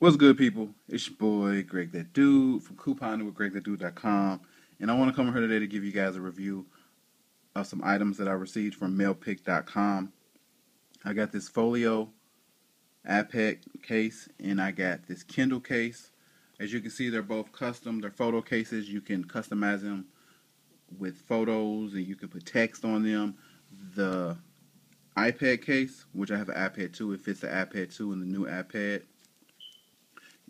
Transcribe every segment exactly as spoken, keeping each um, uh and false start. What's good, people? It's your boy Greg That Dude from Couponing With Greg That Dude dot com, and I want to come here today to give you guys a review of some items that I received from MailPix dot com. I got this Folio iPad case, and I got this Kindle case. As you can see, they're both custom. They're photo cases. You can customize them with photos, and you can put text on them. The iPad case, which I have an iPad two, it fits the iPad two and the new iPad.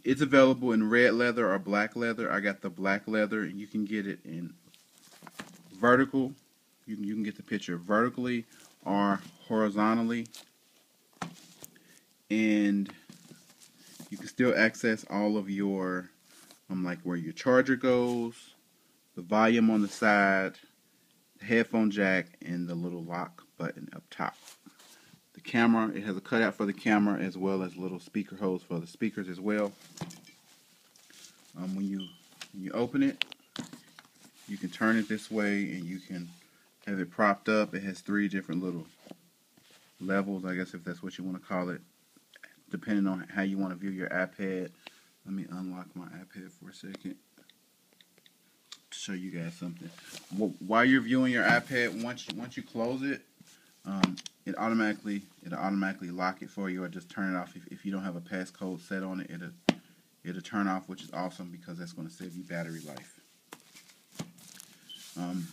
It's available in red leather or black leather. I got the black leather, and you can get it in vertical. You can, you can get the picture vertically or horizontally. And you can still access all of your, um, like where your charger goes, the volume on the side, the headphone jack, and the little lock button up top. The camera, it has a cutout for the camera as well as little speaker holes for the speakers as well. Um, when you when you open it, you can turn it this way and you can have it propped up. It has three different little levels, I guess, if that's what you want to call it, depending on how you want to view your iPad. Let me unlock my iPad for a second to show you guys something. While you're viewing your iPad, once you, once you close it, um, It automatically, it'll automatically lock it for you, or just turn it off. If, if you don't have a passcode set on it, it'll, it'll turn off, which is awesome because that's going to save you battery life. Um,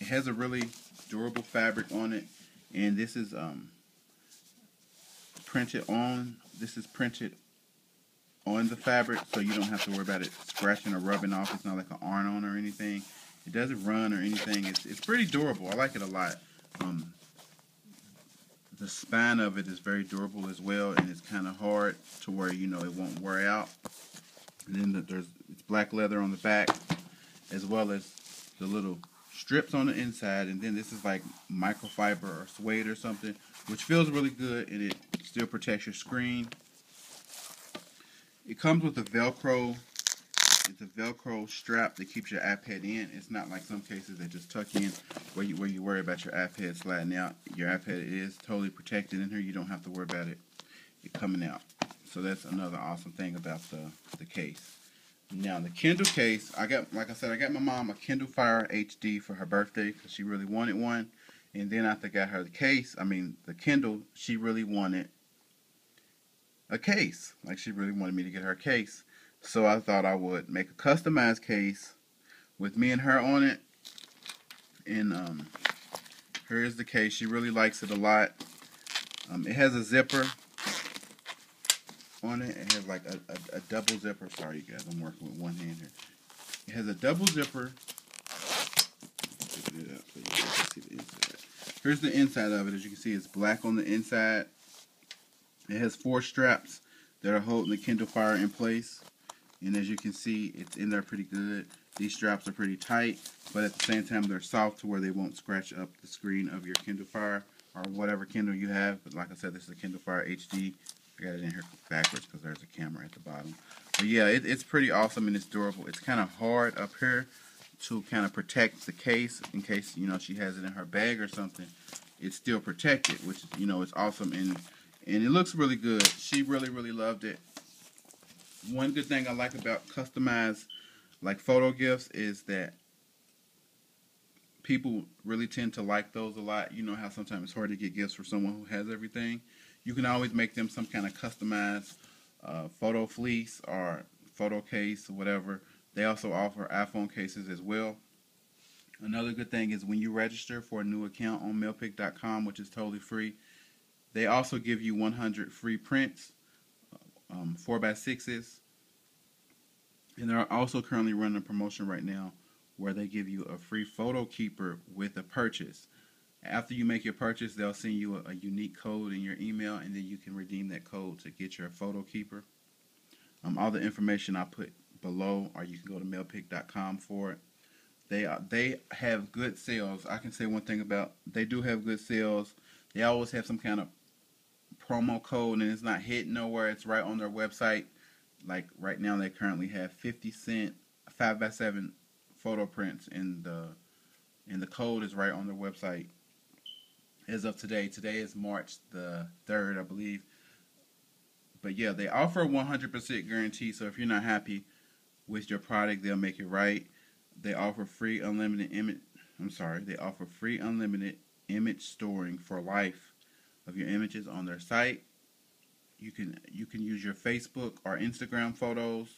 it has a really durable fabric on it, and this is um, printed on. This is printed on the fabric, so you don't have to worry about it scratching or rubbing off. It's not like an iron-on or anything. It doesn't run or anything. It's it's pretty durable. I like it a lot. Um, The spine of it is very durable as well, and it's kind of hard to where, you know, it won't wear out. And then the, there's it's black leather on the back, as well as the little strips on the inside. And then this is like microfiber or suede or something, which feels really good, and it still protects your screen. It comes with a Velcro. It's a Velcro strap that keeps your iPad in. It's not like some cases that just tuck in where you, where you worry about your iPad sliding out. Your iPad is totally protected in here. You don't have to worry about it, it coming out. So that's another awesome thing about the, the case. Now, the Kindle case, I got, like I said, I got my mom a Kindle Fire H D for her birthday because she really wanted one. And then after I got her the case, I mean the Kindle, she really wanted a case. Like, she really wanted me to get her a case. So I thought I would make a customized case with me and her on it. And um, here is the case. She really likes it a lot. Um, it has a zipper on it. It has like a, a, a double zipper. Sorry, you guys, I'm working with one hand here. It has a double zipper. Pick it up so you guys can see the inside. Here's the inside of it. As you can see, it's black on the inside. It has four straps that are holding the Kindle Fire in place. And as you can see, it's in there pretty good. These straps are pretty tight, but at the same time, they're soft to where they won't scratch up the screen of your Kindle Fire or whatever Kindle you have. But like I said, this is a Kindle Fire H D. I got it in here backwards because there's a camera at the bottom. But yeah, it, it's pretty awesome, and it's durable. It's kind of hard up here to kind of protect the case in case, you know, she has it in her bag or something. It's still protected, which, you know, is awesome, and, and it looks really good. She really, really loved it. One good thing I like about customized, like, photo gifts is that people really tend to like those a lot. You know how sometimes it's hard to get gifts for someone who has everything. You can always make them some kind of customized uh, photo fleece or photo case or whatever. They also offer iPhone cases as well. Another good thing is when you register for a new account on MailPix dot com, which is totally free, they also give you one hundred free prints, um, four by sixes, and they're also currently running a promotion right now where they give you a free photo keeper with a purchase. After you make your purchase, they'll send you a, a unique code in your email, and then you can redeem that code to get your photo keeper. Um, all the information I put below, or you can go to MailPix dot com for it. They, are, they have good sales. I can say one thing about, they do have good sales. They always have some kind of promo code, and it's not hidden nowhere. It's right on their website. Like right now, they currently have fifty cent five by seven photo prints, and the and the code is right on their website as of today. Today is March the third, I believe. But yeah, they offer a one hundred percent guarantee, so if you're not happy with your product, they'll make it right. They offer free unlimited image, I'm sorry, they offer free unlimited image storing for life of your images on their site. You can you can use your Facebook or Instagram photos.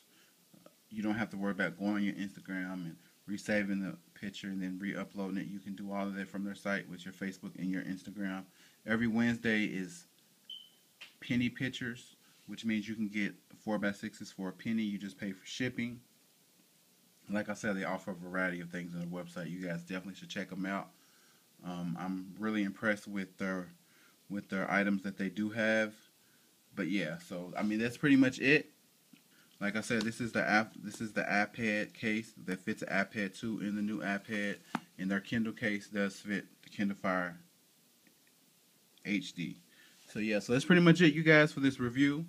You don't have to worry about going on your Instagram and resaving the picture and then re-uploading it. You can do all of that from their site with your Facebook and your Instagram. Every Wednesday is penny pictures, which means you can get four by sixes for a penny. You just pay for shipping. Like I said, they offer a variety of things on their website. You guys definitely should check them out. Um, I'm really impressed with their with their items that they do have. But yeah, so I mean that's pretty much it. Like I said, this is the app. This is the iPad case that fits the iPad two in the new iPad, and their Kindle case does fit the Kindle Fire H D. So yeah, so that's pretty much it, you guys, for this review.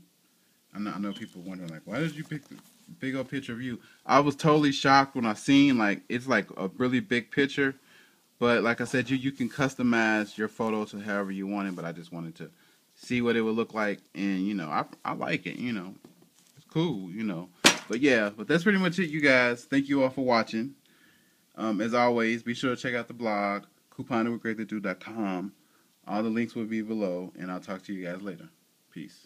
I know, I know people wondering like, why did you pick the big old picture of you? I was totally shocked when I seen like it's like a really big picture, but like I said, you you can customize your photo to however you want it. But I just wanted to see what it would look like, and you know, I I like it. You know, it's cool. You know, but yeah, but that's pretty much it, you guys. Thank you all for watching. Um, as always, be sure to check out the blog, Couponing With Greg the Dude dot com. All the links will be below, and I'll talk to you guys later. Peace.